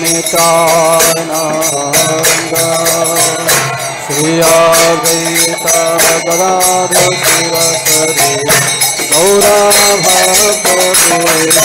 Nityananda Shri Advaita Gadadhar Shiva Sari Gaura Bhakto Govinda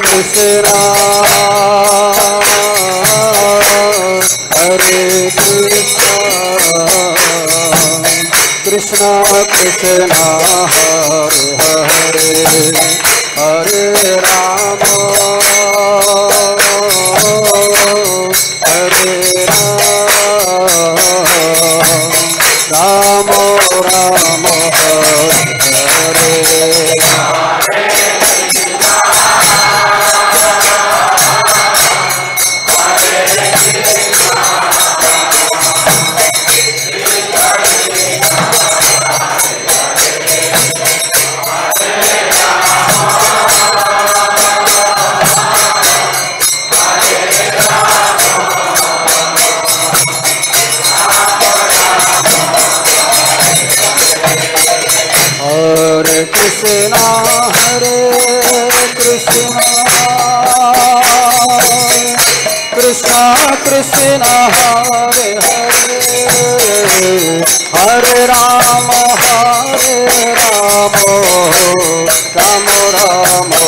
Krishna Krishna, Krishna, Hare Hare, Hare Rama, Hare Rama, Rama Rama, Hare Rama. Krishna Hare Hare, Hare Rama Hare Rama, Rama Rama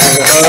Hare Hare.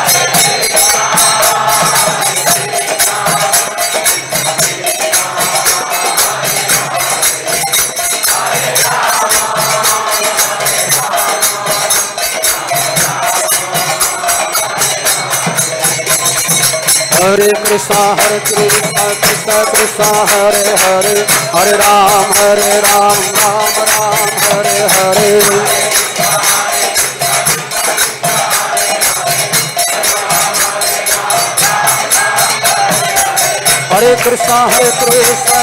Hare Krishna Hare Krishna, Krishna Krishna Hare Hare, Hare Rama Hare Rama. Hare Krishna, Hare Krishna, Krishna Krishna, Hare Hare, Hare Rama, Hare Rama, Rama Rama, Hare Hare. Hare Krishna, Hare Krishna.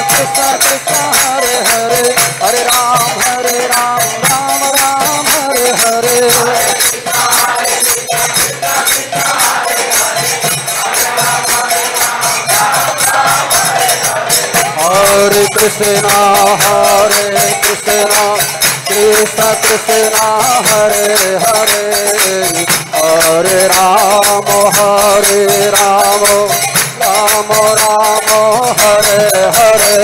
Hare Rama, Hare Rama, Hare Krishna, Hare Krishna, Krishna Krishna, Hare Hare, Hare Rama, Hare Rama, Rama Rama, Hare Hare.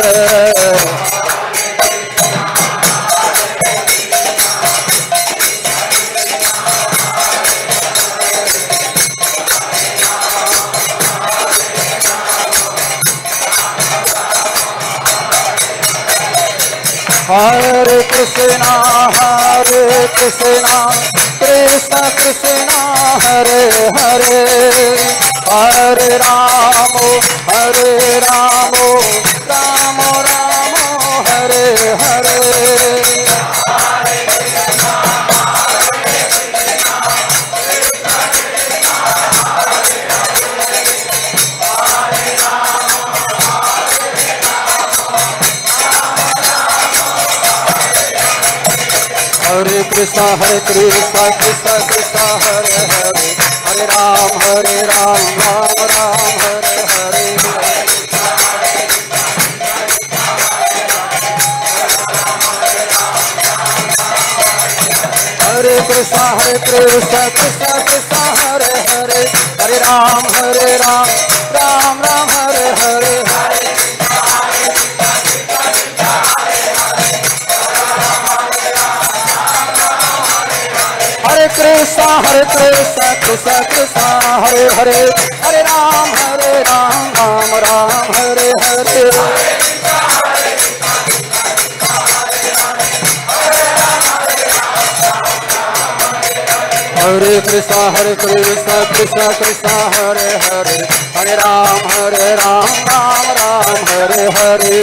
Hare Krishna, Krishna Krishna, Hare Hare, Hare Ram, Hare Ram, Ram Ram, Hare Hare. Hare Krishna, Krishna Krishna, Hare Hare, Hare Ram, Hare Ram, Ram Ram, Hare Hare. Hare Krishna, Krishna Krishna, Hare Hare, Hare Rama, Hare Rama, Rama Rama, Hare Hare. Hare Krishna, Krishna Krishna, Hare Hare, Hare Rama, Hare Rama, Rama Rama, Hare Hare. Hare Krishna, Krishna Krishna, Hare Hare, Hare Ram, Hare Ram, Ram Ram, Hare Hare. Hare Krishna, Krishna Krishna, Hare Hare, Hare Ram, Hare Ram, Ram Ram, Hare Hare. Hare Krishna, Hare Krishna, Krishna Krishna, Hare Hare, Hare Ram, Ram Ram, Hare Hare. Hare Krishna, Hare Krishna, Krishna Krishna, Hare Hare, Hare Ram, Ram Ram, Hare Hare.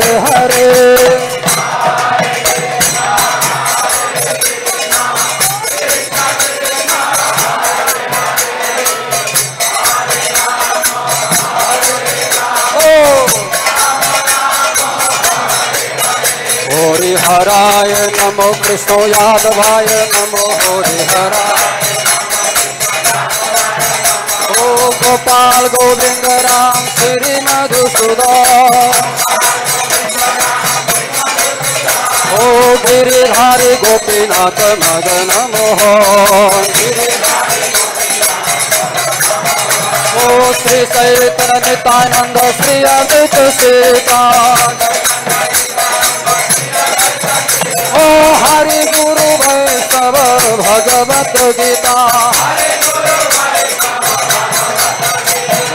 Hare. Hare Namo Krishna Yadavaya Namo Hare Hare O Gopal Govinda Ram Sri Madhusudan O Giri Hari Gopinath Madana Mohan O Sri Chaitanya Nityananda Sri Advaita Sita Hare Guru Vaishnava Bhagavad Gita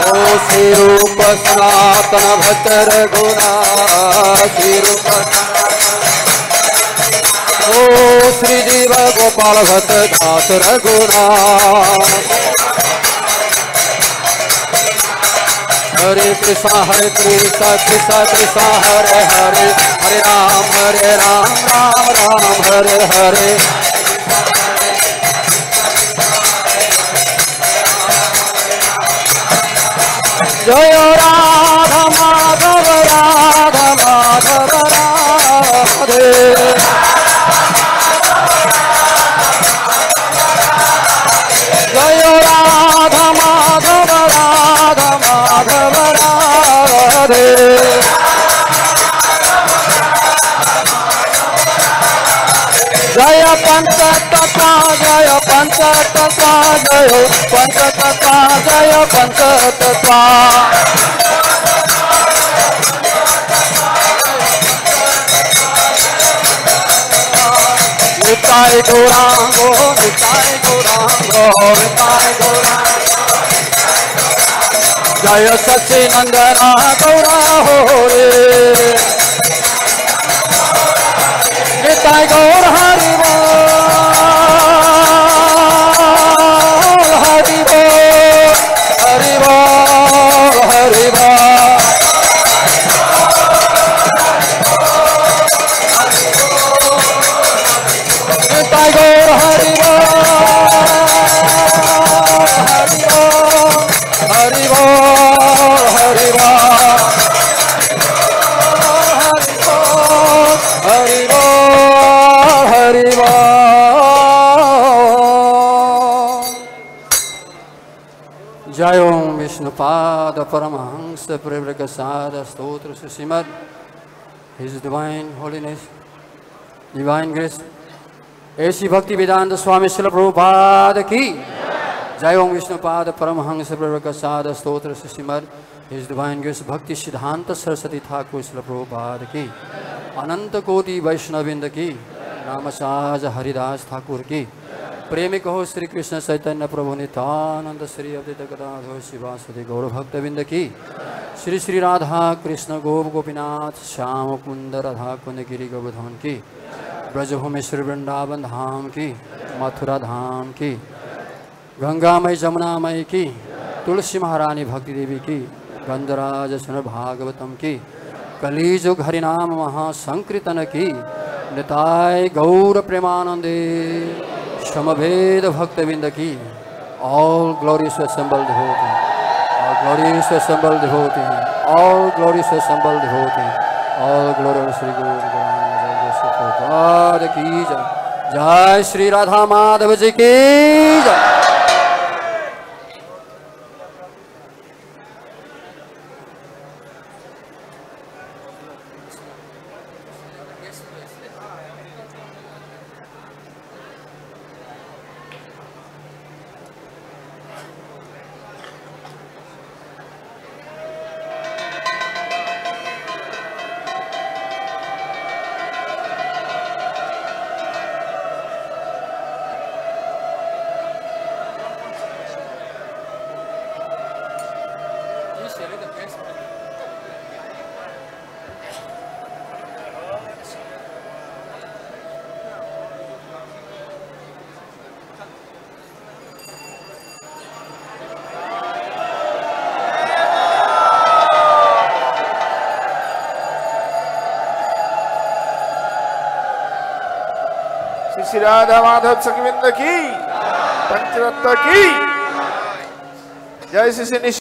O Sri Rupa Sanatana Bhakta Raghunatha Sri Rupa O Sri Jiva Gopal Bhatta Das Raghunatha Hare Krishna, Hare Krishna, Krishna Krishna, Hare Hare, Hare Ram, Ram Ram, Hare Hare. Jaya Radha Madhava, Radha Madhava, Radhe. Jaya Panchatattva Nitai Gaurango, Nitai Gaurango, Nitai Gaurango Jaya Satchinandana Gaura Hore Nitai Gaur Hariva Pada Paramahansa Prabhakasada Stotra Susimad, His Divine Holiness, Divine Grace, Esi Bhakti Vedanta Swami Srila Prabhupada Ki, Jai Om Vishnu Pada Paramahansa Prabhakasada Stotra Susimad, His Divine Grace, Bhakti Siddhanta Saraswati Thakur Srila Prabhupada Ki, Ananta Koti Vaishnavinda Ki, Namasaja Haridas Thakur Ki, प्रेमिक हो श्री कृष्ण चैतन्य प्रभु नितानंद श्री अद्वैत गदाधर शिवासुदि गौर भक्तविंद की श्री श्री राधा कृष्ण गोप गोपीनाथ श्याम कुंद राधा कुंद गिरि गोवर्धन की ब्रजभूमि श्री वृंदावन धाम की मथुरा धाम की गंगा मई जमुना मई की तुलसी महारानी भक्ति देवी की गंधराज सुन भागवतम की कलिजुग हरिनाम महासंकीर्तन की निताय गौर प्रेमानंदे Samaveda Bhaktavinda ki, all glories assembled hote hain, all glories assembled hote hain, all glories assembled hote hain, all glories Shri Guru Prabhupada ki jai, Jai Shri Radha Madhava ji ki jai. Shri Radha Madhav सखविंद की पंचरत्न की जय श्री